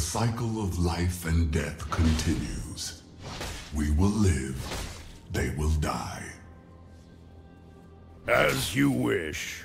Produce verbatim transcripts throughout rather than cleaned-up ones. cycle of life and death continues. We will live, they will die. As you wish.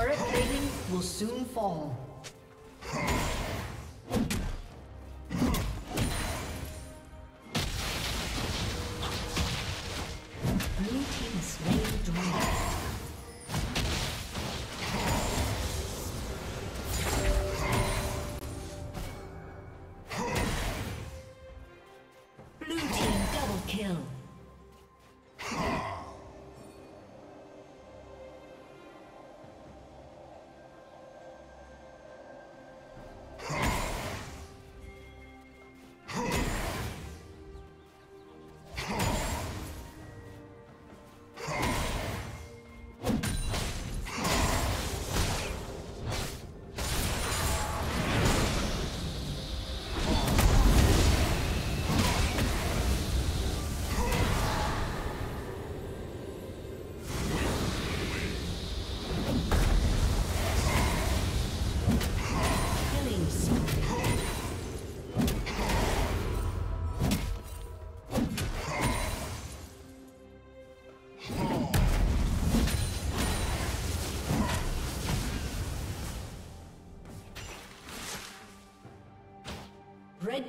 Turret plating will soon fall. Blue team slain the dragon. Red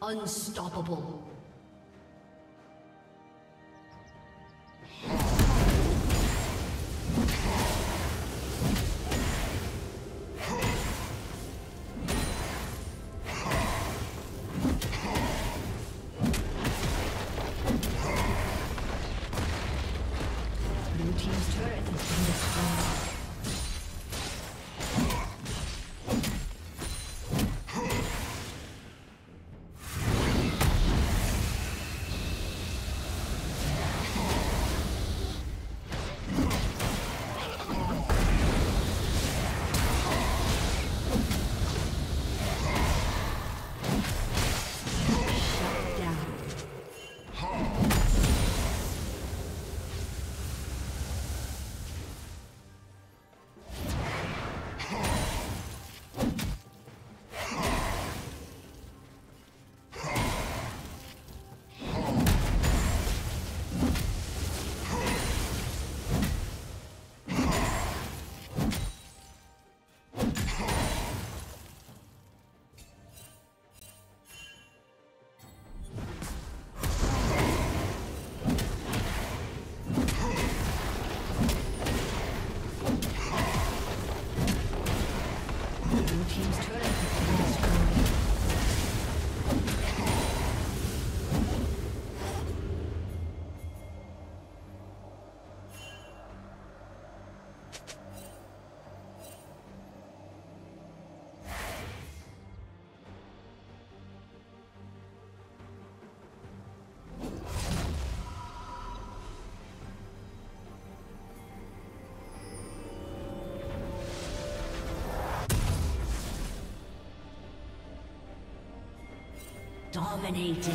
Unstoppable. Dominating.